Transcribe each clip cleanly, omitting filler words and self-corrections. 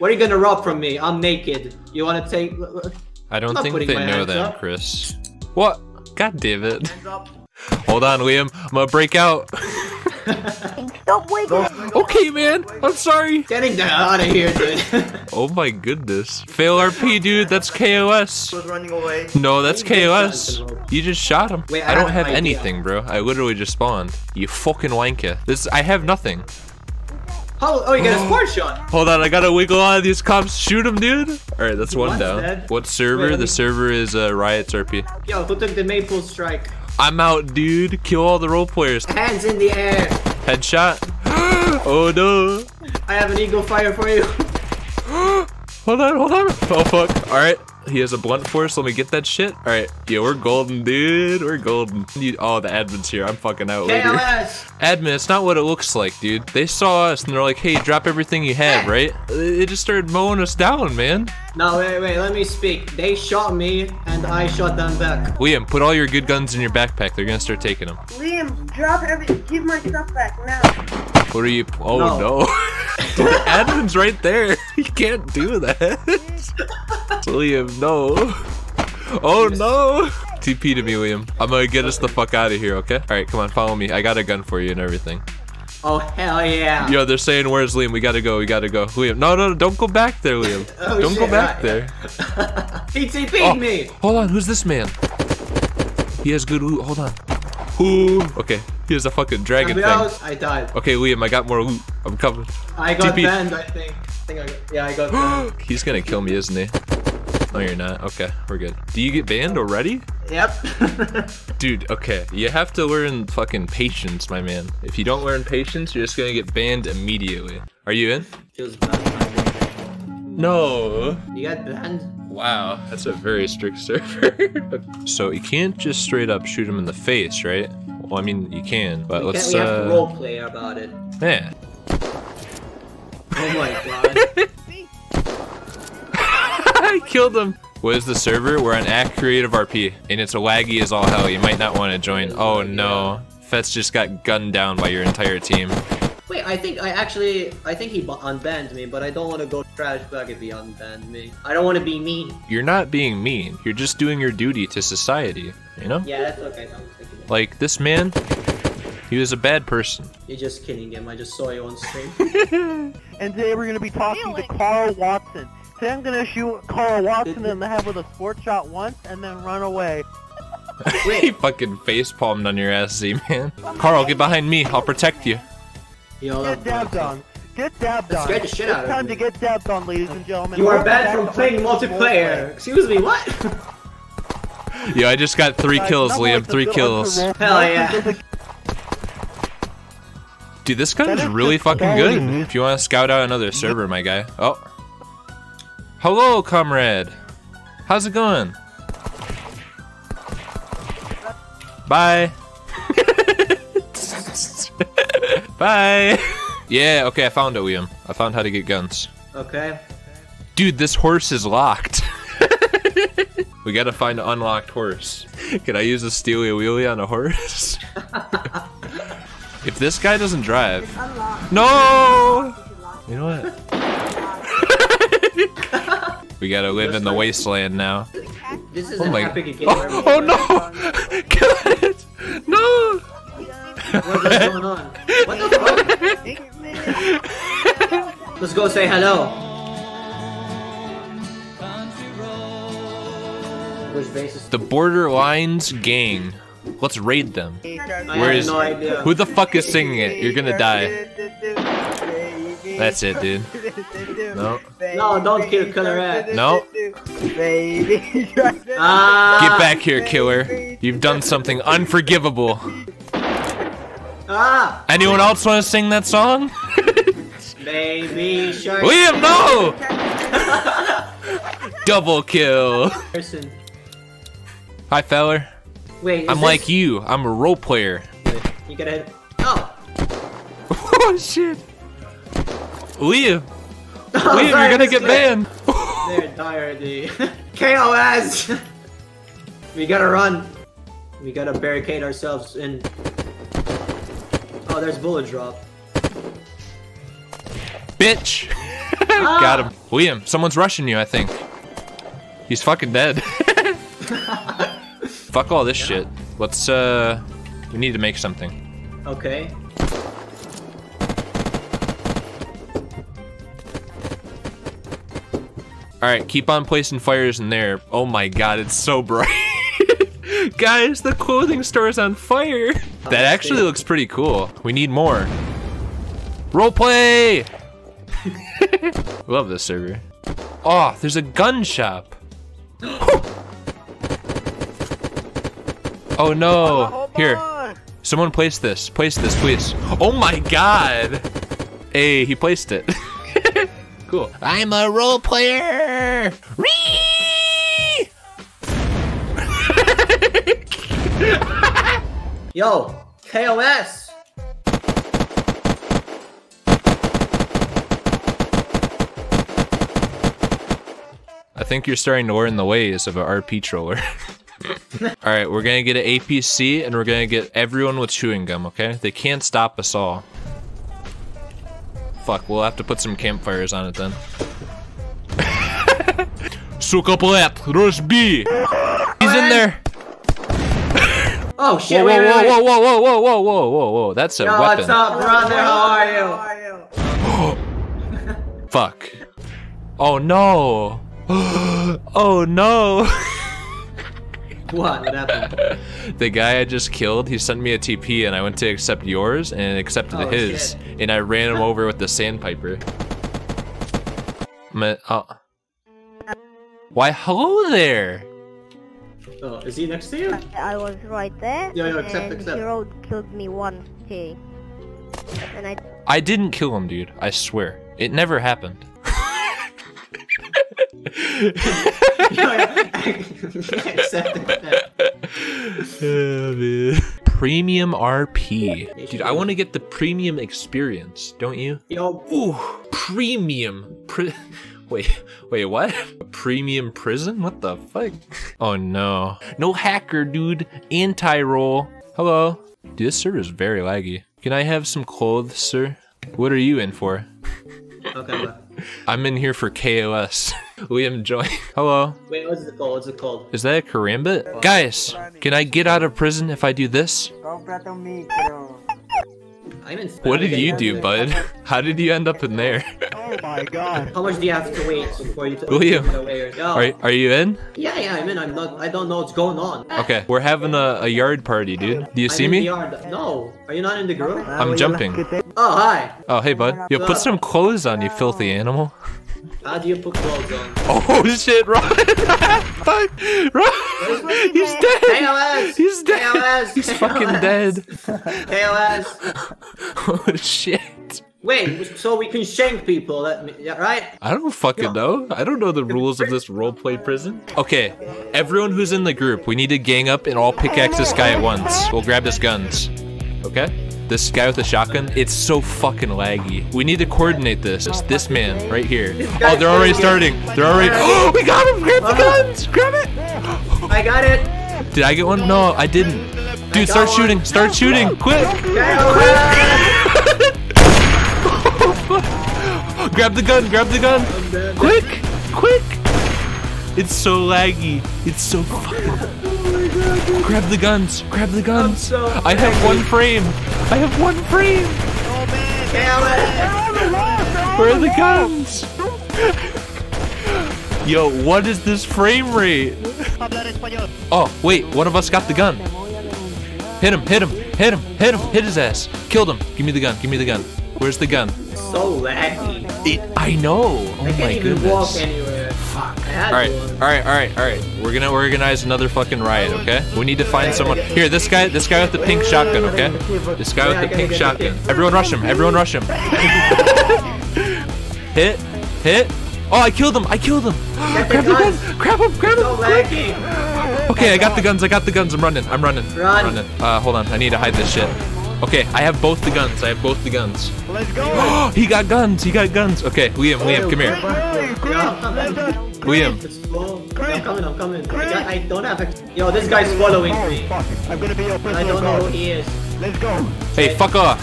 What are you gonna rob from me? I'm naked. You wanna take? I don't think they know that, Chris. What? God damn it. Hold on, Liam. I'm gonna break out. Stop waiting. Okay, man. I'm sorry. Getting the hell out of here, dude. Oh my goodness. Fail RP, dude. That's KOS. Running away. No, that's KOS. You just shot him. Wait, I don't have anything, bro. I literally just spawned. You fucking wanker. This. I have nothing. Oh, you got a score shot. Hold on, I gotta wiggle out of these comps. Shoot him, dude. All right, that's one down. Dead. What server? Wait, the server is Riot's RP. Yo, go take the Maple Strike. I'm out, dude. Kill all the role players. Hands in the air. Headshot. Oh no. I have an eagle fire for you. Hold on, hold on. Oh fuck. All right. He has a blunt force. Let me get that shit. All right. Yo, we're golden, dude. We're golden. Oh, the admin's here. I'm fucking out later. Admin, it's not what it looks like, dude. They saw us and they're like, hey, drop everything you have, right? It just started mowing us down, man. No, wait. Let me speak. They shot me and I shot them back. Liam, put all your good guns in your backpack. They're gonna start taking them. Liam, drop everything. Give my stuff back now. What are you? Oh, no. The admin's right there. You can't do that. Liam, no. Oh no. TP to me, Liam. I'm gonna get us the fuck out of here, okay? Alright, come on, follow me. I got a gun for you and everything. Oh, hell yeah. Yo, they're saying, where's Liam? We gotta go, we gotta go. Liam, no, don't go back there, Liam. Oh, don't go back there. He TP'd me. Hold on, who's this man? He has good loot, hold on. Ooh, okay. He has a fucking dragon thing. I died. Okay, Liam, I got more loot. I'm coming. I got banned, I think. Yeah, I got banned. He's gonna kill me, isn't he? No, you're not. Okay, we're good. Do you get banned already? Yep. Dude, okay. You have to learn fucking patience, my man. If you don't learn patience, you're just gonna get banned immediately. Are you in? No. You got banned? Wow, that's a very strict server. So you can't just straight up shoot him in the face, right? Well, I mean, you can, but let's... We have to roleplay about it. Yeah. Oh my god. I killed him. What is the server? We're on Act Creative RP, and it's laggy as all hell. You might not want to join. Oh no, Fetz just got gunned down by your entire team. Wait, I think he unbanned me, but I don't want to go trash bag if he unbanned me. I don't want to be mean. You're not being mean. You're just doing your duty to society, you know? Yeah, that's okay. Like this man, he was a bad person. You're just kidding him. I just saw you on stream. And today we're gonna be talking to Carl Watson. Today I'm gonna shoot Carl Watson in the head with a sport shot once and then run away. He fucking face palmed on your ass, Z man. Carl, get behind me. I'll protect you. Get dabbed on. Get dabbed on. It's time to get dabbed on, ladies and gentlemen. You are banned from playing multiplayer. Excuse me, what? Yo, I just got 3 kills, Liam. 3 kills. Hell yeah. Dude, this gun is really fucking good. If you want to scout out another server, my guy. Oh. Hello, comrade. How's it going? Bye. Bye. Yeah, okay, I found it, Liam. I found how to get guns. Okay. Dude, this horse is locked. We gotta find an unlocked horse. Can I use a steely wheelie on a horse? If this guy doesn't drive... It's unlocked. No! You know what? We gotta live in the wasteland now. This is an epic game. Oh no! Kill it! No! What is going on? What the fuck? Let's go say hello. Which base is the Borderlines gang? Let's raid them. Where is? No idea. Who the fuck is singing it? You're gonna die. That's it, dude. No, don't kill Killer. No. Get back here, Killer. You've done something unforgivable. Anyone else want to sing that song? Baby Shark. Liam, no! Double kill. Hi, feller. Wait, I'm like you. I'm a role player. You gotta hit. Oh. Oh shit. Liam! Liam, you're gonna get banned! They're tired, dude. KOS! We gotta run. We gotta barricade ourselves in. Oh, there's bullet drop. Bitch! Got him. William, someone's rushing you, I think. He's fucking dead. Fuck all this shit. Let's, we need to make something. Okay. Alright, keep on placing fires in there. Oh my god, it's so bright. Guys, the clothing store is on fire. That actually looks pretty cool. We need more. Roleplay! Love this server. Oh, there's a gun shop. Oh no. Here. Someone place this. Place this, please. Oh my god. Hey, he placed it. Cool. I'm a role player. Yo, KOS. I think you're starting to learn the ways of an RP troller. All right, we're gonna get an APC and we're gonna get everyone with chewing gum. Okay, they can't stop us all. Fuck, we'll have to put some campfires on it then. Roast B. He's in there. Oh shit! Whoa, whoa, whoa, whoa, whoa, whoa, whoa, whoa, whoa! That's a weapon. What's up, brother? How are you? Fuck. Oh no! Oh no! What happened? The guy I just killed, he sent me a TP and I went to accept yours and accepted his. Shit. And I ran him over with the sandpiper. Why, hello there! Oh, is he next to you? I was right there. Yo, yo, accept. Hero killed me once, hey. And I didn't kill him, dude. I swear. It never happened. Premium RP. Dude, I want to get the premium experience, don't you? Yo. Ooh, premium. Wait, what? A premium prison? What the fuck? Oh no. No hacker, dude. Anti-roll. Hello. Dude, this server is very laggy. Can I have some clothes, sir? What are you in for? Okay, well. I'm in here for KOS. Liam, join. Hello. Wait, what's it called? What's it called? Is that a karambit? Oh. Guys, can I get out of prison if I do this? What did you do, bud? How did you end up in there? Oh my god. How much do you have to wait before you get away? Or... Oh. Are you in? Yeah, I'm in. I don't know what's going on. Okay, we're having a yard party, dude. Do you see me? No. Are you not in the group? I'm jumping. Oh, hi. Oh, hey, bud. Yo, put some clothes on, you filthy animal. How do you put clothes on? Oh shit, Ron! Fuck! Ron! He's dead! KOS! He's dead! KOS! He's fucking dead! KOS! Oh shit. Wait, so we can shank people, right? I don't fucking know. I don't know the rules of this roleplay prison. Okay, everyone who's in the group, we need to gang up and all pickaxe this guy at once. We'll grab his guns. Okay? This guy with the shotgun, it's so fucking laggy. We need to coordinate this. It's this man right here. Oh, they're already starting. They're already. Oh, we got him! Grab the guns! Grab it! I got it! Did I get one? No, I didn't. Dude, start shooting! Start shooting! Quick! Grab the gun! Grab the gun! Quick! Quick! It's so laggy. It's so fucking. Grab the guns! Grab the guns! So I have one frame! I have one frame! Oh, man. Damn it. Where are the guns? Yo, what is this frame rate? Oh, wait, one of us got the gun. Hit him, hit him, hit him, hit him, hit his ass. Killed him. Give me the gun, give me the gun. Where's the gun? So laggy. I know. Oh my goodness. I can't even walk anywhere. Fuck. All right. We're gonna organize another fucking riot, okay? We need to find someone. Here, this guy with the pink shotgun, okay? This guy with the pink shotgun. Everyone rush him. Everyone rush him. Hit. Oh, I killed him. Grab the gun. Grab him. Okay, I got the guns. I'm running. Hold on. I need to hide this shit. Okay, I have both the guns. Let's go. He got guns. Okay, Liam, come here. Liam. I'm coming. I don't have a... Yo, this guy's following me. I'm gonna be your prisoner. I don't know who he is. Let's go. Hey, fuck off.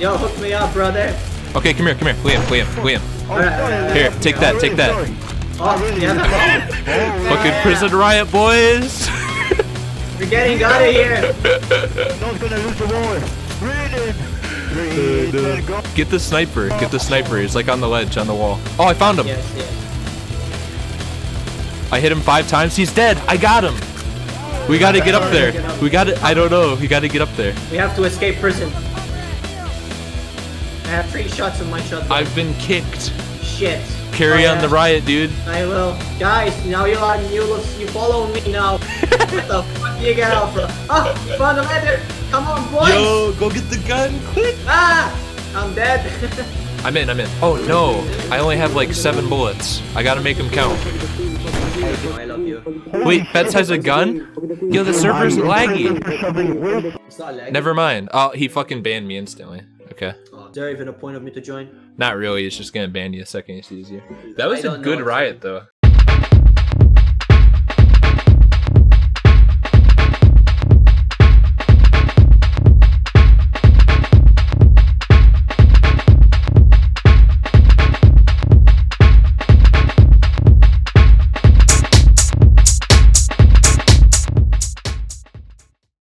Yo, hook me up, brother. Okay, come here. William. Here, take that. Fucking prison riot, boys. We're getting out of here. Don't gonna lose the war. Read it. Get the sniper. He's like on the ledge, on the wall. Oh, I found him. Yes. I hit him 5 times. He's dead. I got him. We gotta get up there. I don't know. We gotta get up there. We have to escape prison. I have 3 shots in my shotgun. I've been kicked. Shit. Carry on the riot, dude. I will. Guys, now you're on. You follow me now. What the fuck do you get out, bro? Oh, found a ladder. Come on, boys. Yo, go get the gun, quick. Ah, I'm dead. I'm in. Oh, no. I only have like 7 bullets. I gotta make them count. I love you. Wait, Fetz has a gun? Yo, the server's laggy. It's not laggy. Never mind. Oh, he fucking banned me instantly. Okay. Is there even a point of me to join? Not really, it's just gonna ban you the second it sees you. That was a good riot though.